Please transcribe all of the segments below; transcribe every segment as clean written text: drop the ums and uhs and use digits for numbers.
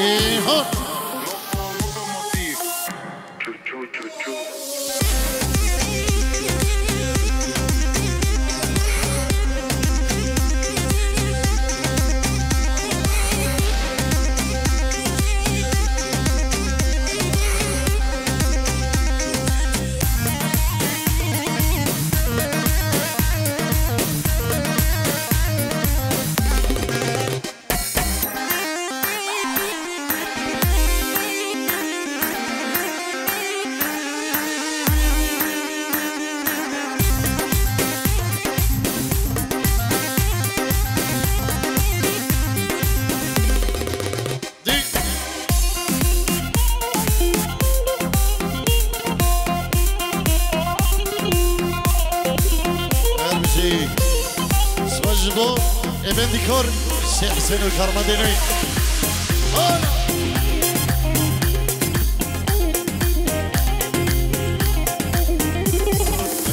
يهو سواجبو ابن ديكور الشيخ حسين الكرمديني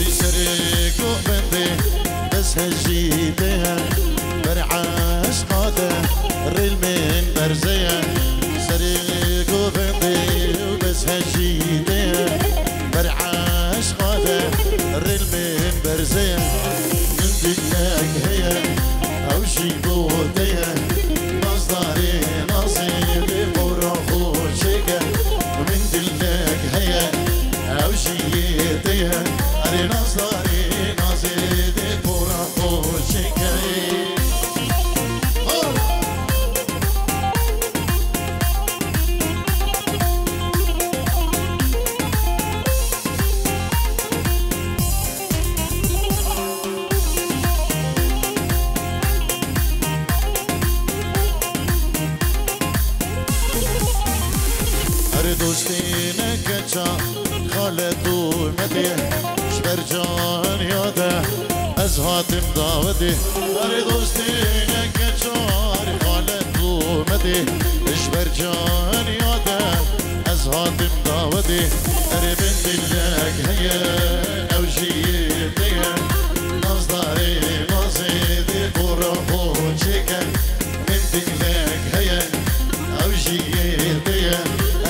يسريك وبندي بس هجيبها برعاش قادة الريل من برزيها يسريك وبندي بس هجيبها برعاش قادة الريل من برزيها بدك هي أو شي بوديها مصدري نصيبي بروحو شيكا ومن دلك هي أو شي يديها أري مصدري نصيبي بروحو شيكا دوستينك جا خالد ومدي شبرجان ياده أزهات مضاودي أري دوستينك جا خالد ومدي شبرجان ياده أزهات مضاودي أري بنت لك هي أو جيتيها مصدري مصيدي بروحو جيكا بنت لك هي أو جيتيها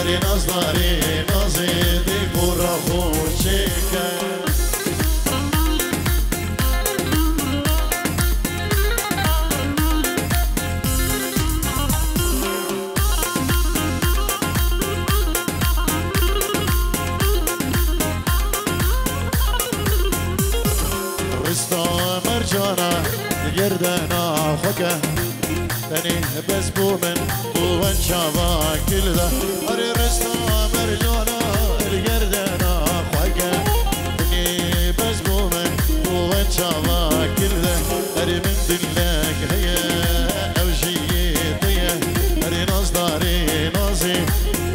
نظري نظيدي برخو شيكا رستا مرجانا يردنا خوكا تاني بس بومن وان شابك كل ذا أري رسنا مرجانا الجردنا خوكا تاني بس بومن وان شابك كل ذا أري من دلك هي أو جيتيا أري نصدري نازي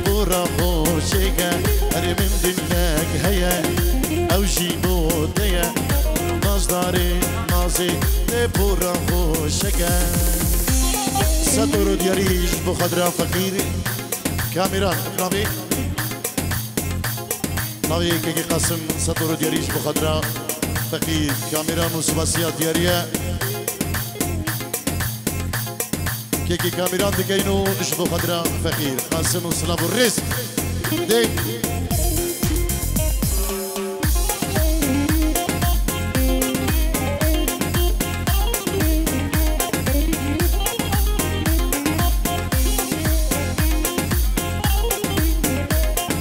ورخو شيكا أري من دلك هي أو جيبوتيا نصدري نازي ورخو شيكا صدر دياريش بخضرة فقيري كاميرا نبي نبي كي قسم صدر دياريش بخضرة فقير كاميرا مصباسية ديارية كي كاميرا دكينو إش بخضرة فقير قسم صلاب الرزق دي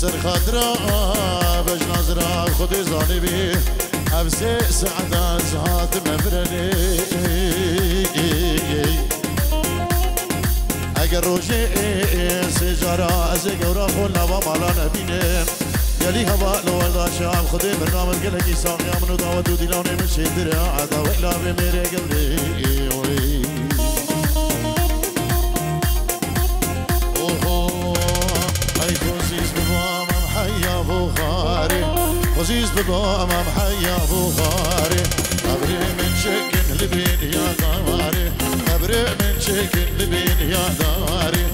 سر خضرا بج نظرا خودی زانی بی افزه سعد از هات مبرنی اگر روژه سجارا از گورا خون نوا مالا نبینه یلی هوا لولدا شام خودی برنامه گلگی سامی امنو داو دو دیلانه من شیدره عدا ویلا بمیره گوری اوه بضوء مرحيا ابو فاري ابري من شكل لبين يا داري ابري من شكل لبين يا داري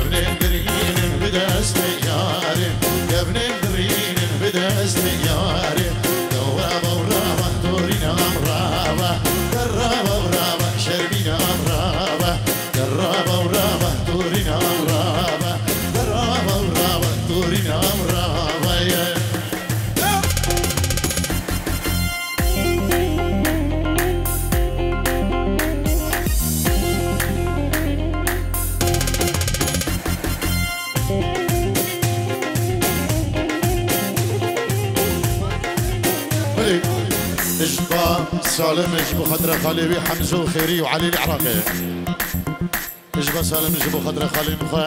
ابني درين بدا استياري ابني درين بدا استياري دواب ورابه دورين امرابه درابه ورابه شربين امرابه درابه ورابه دورين امرابه درابه ورابه دورين امرابه إشبا سالم إشبو خضرة خالي بي حمزو خيري وعلي العراقي إشبا سالم إشبو خضرة خالي مخا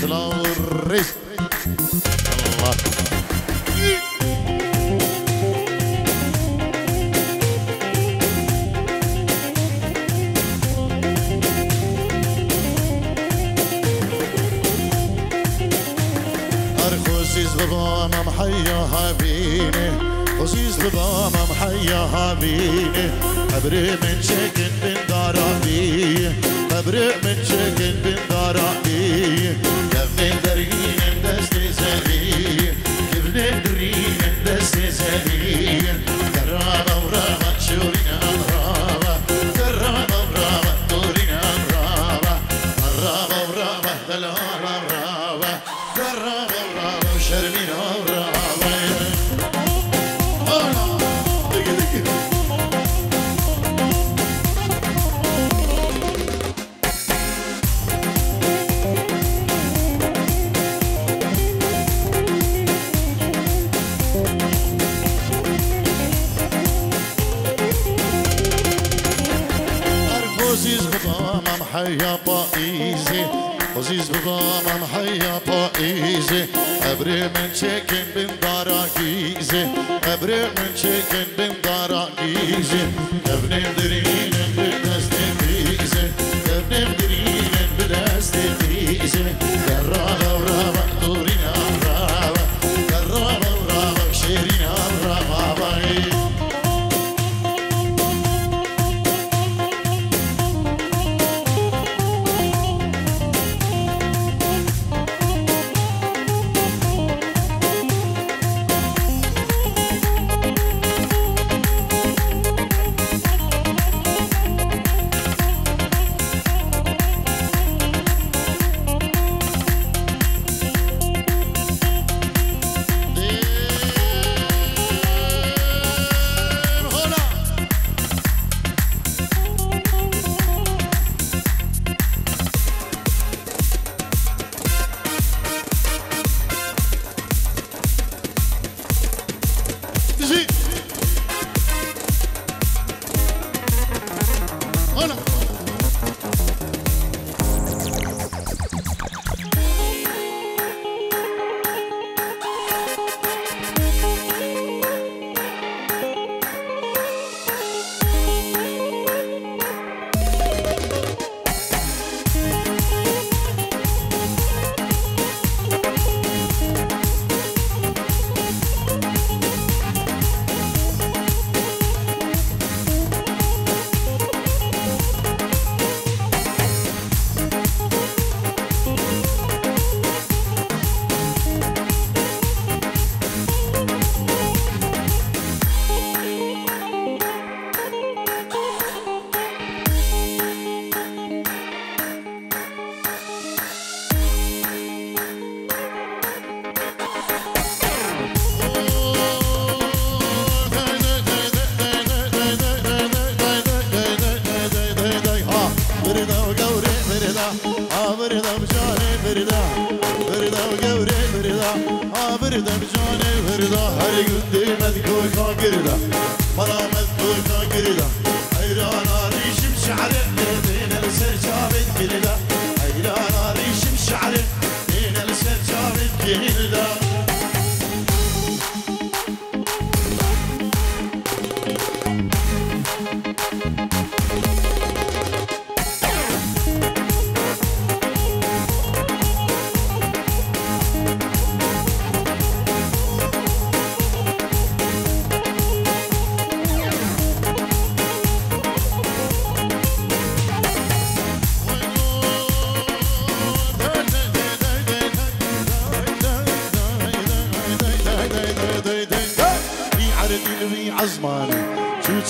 سلاو الريس الله أرخوزيز بابا أمام حيا هابيني خصيص بابا امام حيا حبيبي ابرئ من شكل بن دارابي ابرئ من شكل بن دارابي كبني درين دستي زبي كبني درين دستي زبي كرامه ورامه شورين امرابه كرامه ورامه دورين امرابه كرامه ورامه دلال امرابه كرامه ورامه شرمين امرابه حيا بايزي عزيز بابا محيا بايزي ابري من شكن بن دراكيزي ابري من شكن بن دراكيزي ابني درين بدستي بيزي ابني درين بدستي بيزي كرابه ورابه دورين امرابه كرابه ورابه شيرين امرابه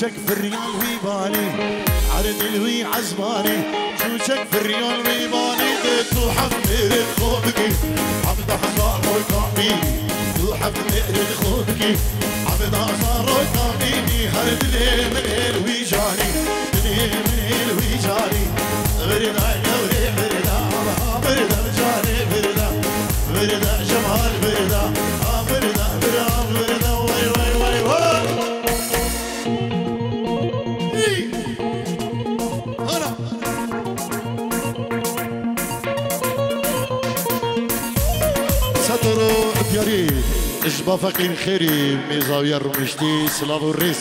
جوجك في الريال ويباني عرض الوي عزماني جوجك في الريال ويباني تروحك مقرد خوبكي عم تحضر ويقعبي تروحك مقرد خوبكي عم تحضر ويقعبيني هرد ليه من الوي جاني ليه من الوي جاني بردا يوري بردا بردا جاني بردا بردا جمال بردا بردا بردا بردا وي وي وي وي جبا فاكين خيري ميزاوية الرمشتي سلام الريس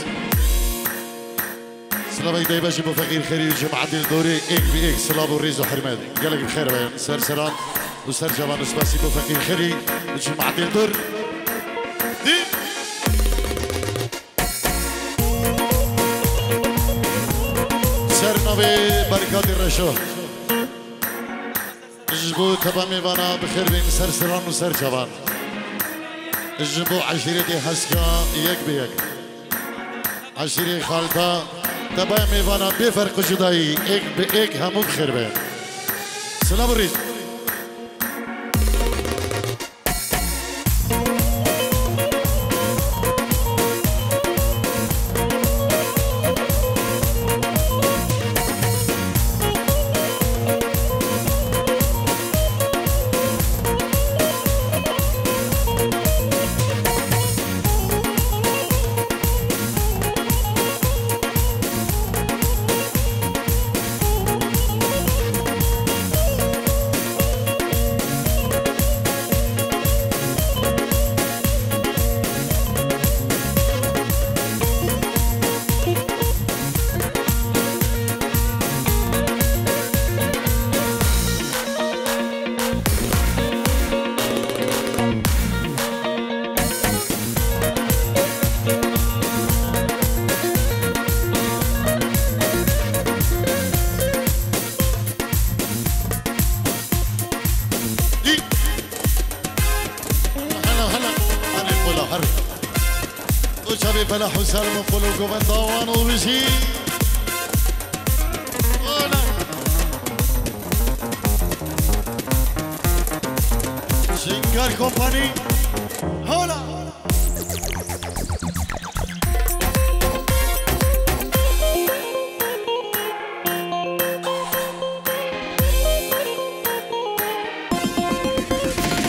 سلام ايدي باش جبا فاكين خيري جمعة الدوري ايك بايك سلام الريس وحرمادي قالك بخير بيان سرسران وسرجبان وسباسي بو فاكين خيري جمعة الدور سرنا ببركات الرشوه جبو تبامي بانا بخير بيان سرسران وسرجبان جبو عشيرتي حسكا يك بيك عشيري خالتا تبا ميفانا بفرق جداي اك باك همو بخير بيك سلام الريس بلا حسال من قلوب الضوان وبشي شنكار كومباني هولا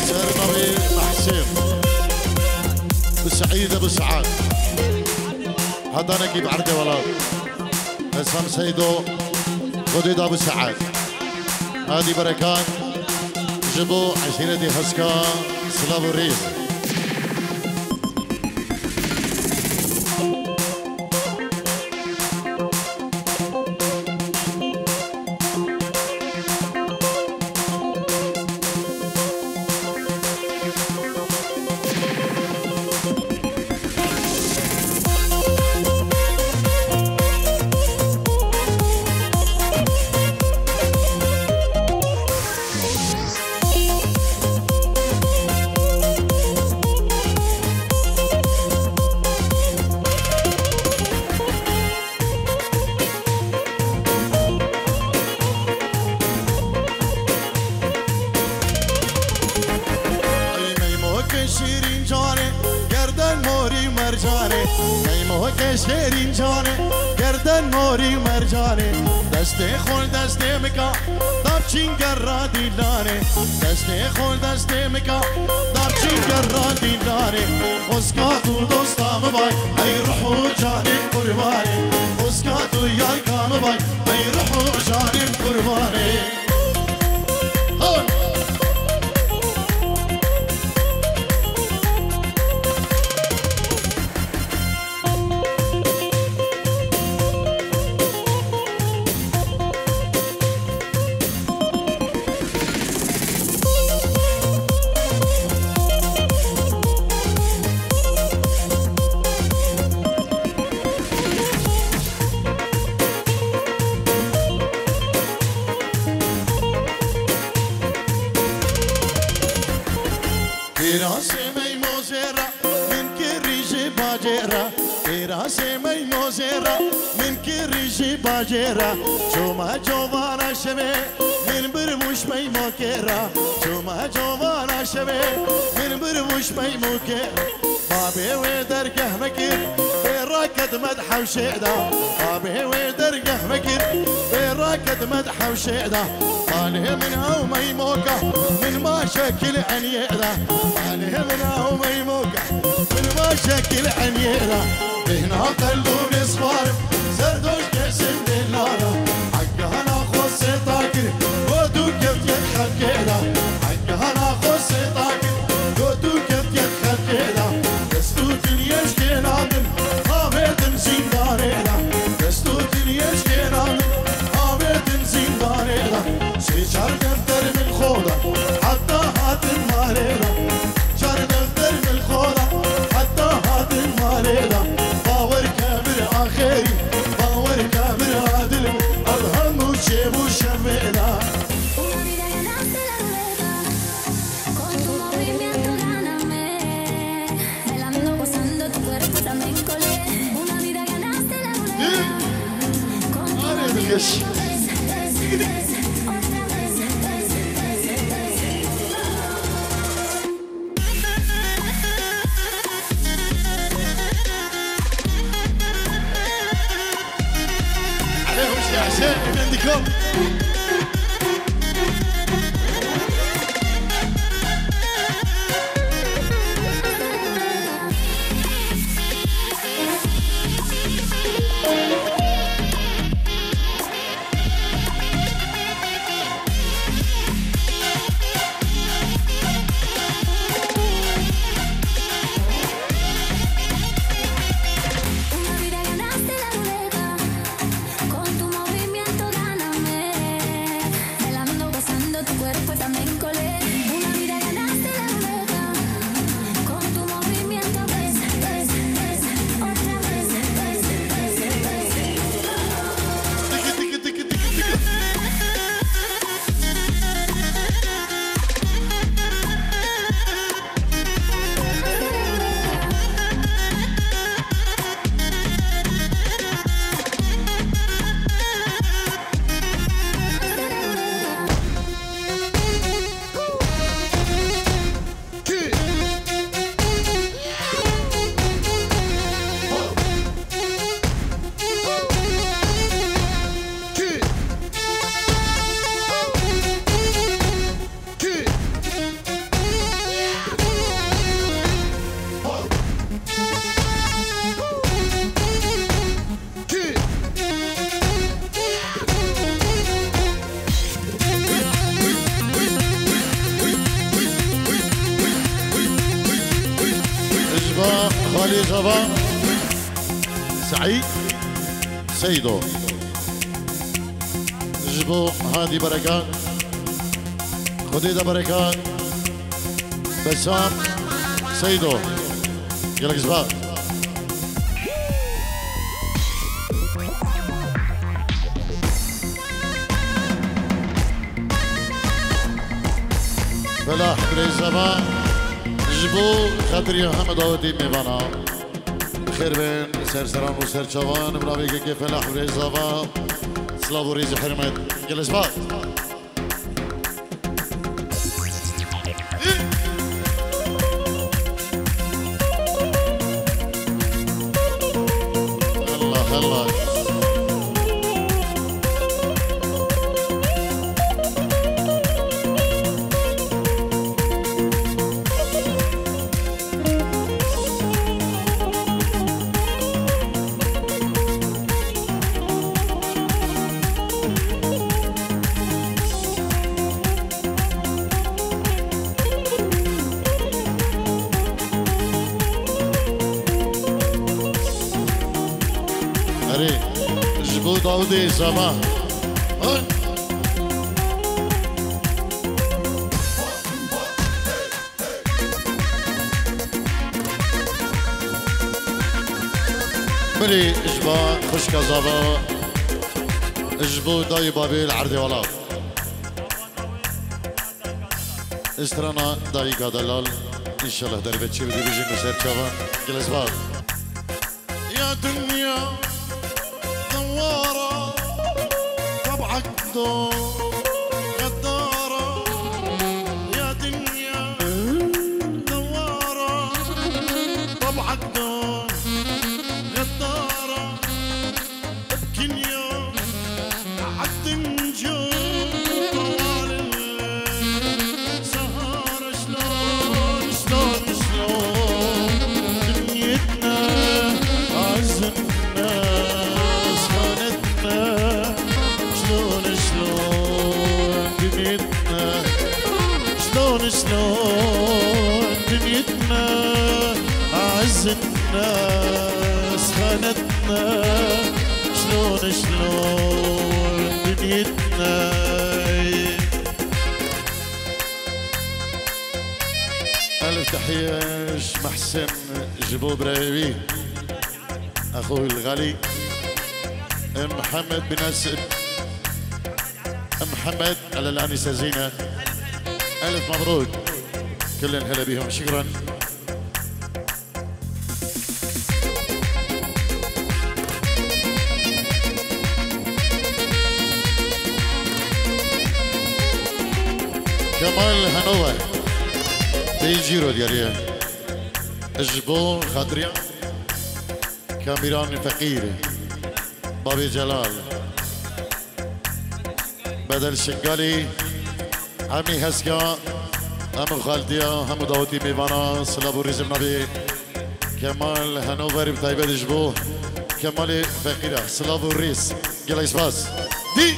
سرنبي محسن بسعيد ابو سعاد هدانا كيف عرضي ولاد اسلام سيدو خديد ابو سعاد هادي بركات جبو عشيرتي حسكا سلام الريس Terra باجرا چوما جوانا شبه من برموش بی مکرا چوما جوانا شبه من برموش بی مکرا بابی و درگه مکر بی راکد مدح و شیدا بابی و درگه مکر بی راکد مدح و شیدا طاله من او می موکا من ما شکل عنیدا طاله من او می موکا من ما شکل عنیدا بهنا قلبو بصفار زردوش كاسم دينارا حقها ناخذ سيطاكر قوتو كيف يدخل كيلا حقها ناخذ سيطاكر قوتو كيف يدخل كيلا قصتو تليش كينادن قامتن زنداريلا قصتو تليش كينادن قامتن زنداريلا شجار دفتر من خوضة حتى هاتن ماريلا شجار دفتر من خوضة حتى هاتن ماريلا باور كامل آخري سعيد سيدو جبو هادي بركات خديدة بركات بسام سيدو يلك زباد بلاح بريزبان جبو خاطري محمد عودي ميبانا خير بين سرسران وسرشوان برافيك كيف الأحوال الزباب سلاب وريز حرمت كل زباب الله الله داودي زما ملي اجبا خش كزابا اجبو داي بابي العردي ولا استرانا داي قادلال ان شاء الله دربت شي بدي بيجي مسير شباب كل اسباب يا دنيا غدارة يا دنيا دوارة طبعك دون غدارة بكل يوم عد نجوم طوال الليل سهارة شلون شلون شلون دنيتنا عزمنا سكنتنا شلون شلون دنيتنا أعز الناس خانتنا شلون شلون دنيتنا ألف تحية محسن جبو برايبي أخوي الغالي محمد بن أسد محمد على الأنسة زينة ألف مبروك كلن هلا بيهم شكرا كمال هنوة بيجيرو ديالي الجبون خضريا كاميران فقيري بابي جلال بدل شنقالي عمي هسكا هم خالديا هم داوتي ميوانا سلابو ريزم نبي كمال هنوفر بطيبة دجبو كمال فقيرة سلابو ريز جلا إسباس دي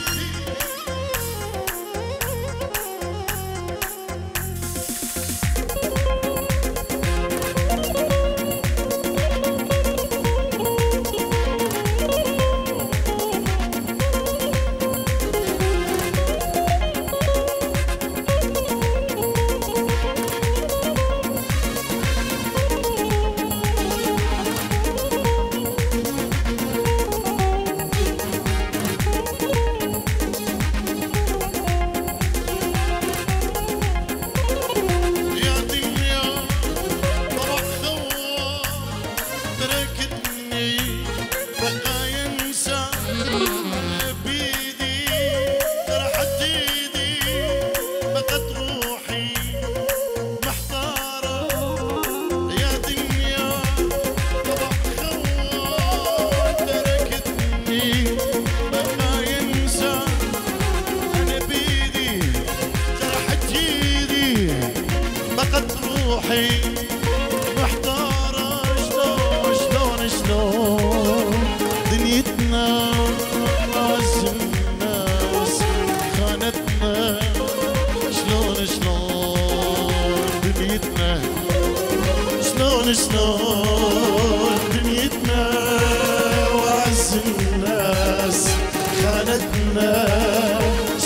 محتارة شلون شلون دنيتنا عزمنا خانتنا شلون شلون دنيتنا شلون شلون دنيتنا وعز الناس خانتنا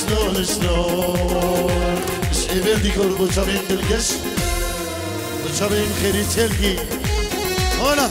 شلون شلون شباب دي كلبو شباب بالقش شباب خيري تلقي هنا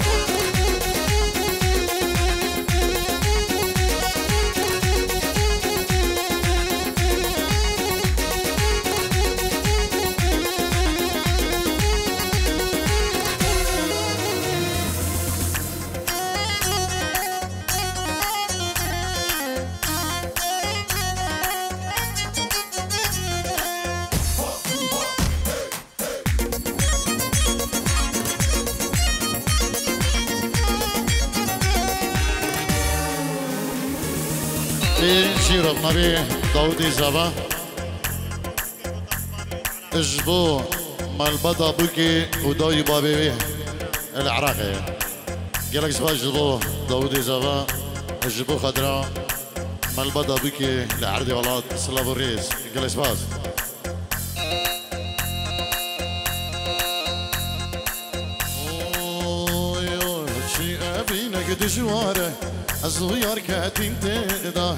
بيجيرو نبي داودي زبا اجبو مالبدا بوكي وداي بابي العراقي قالك زبا اجبو داودي زبا اجبو خضرا مالبدا بوكي لعردي ولاد سلابو الريس قالك زباز اوه شي ابينا قد جواره الصغير كاتين تقضى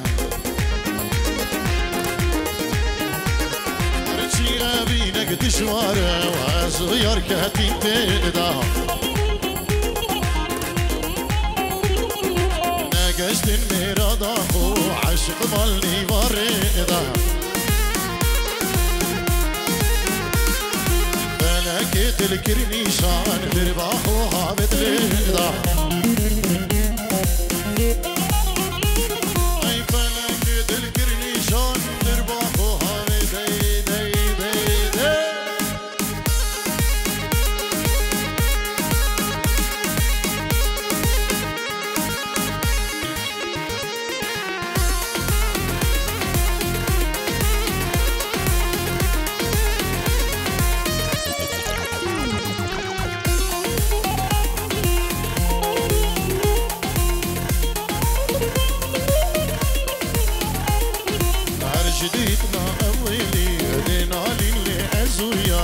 رجي أبينا قد شواره والصغير كاتين تقضى ناقشت الميراضة وعشق مالي وريضة فلكت الكرنيشان برباحوها بتغضى أي فلكت الكرنيشان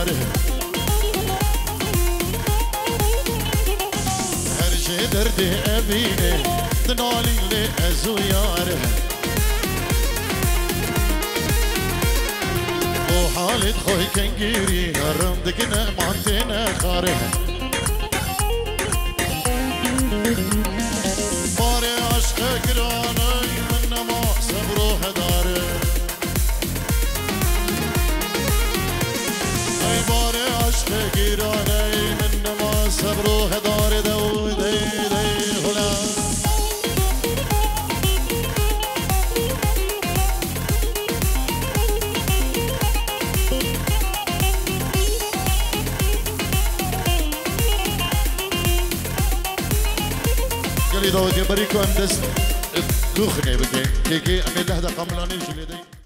عليهم. هرجي دردي أبيني تنالي لأزوياره وحالد خوي كنجيري رمضكنا معتنا خاره باري عشقك راني منا ما صبروها داره اي باري عشقك راني منا ما صبروها داره داودي داي هلا داود يا بريكو أندست تخني بدي كيكي أمين لهدا قملاني جلدي.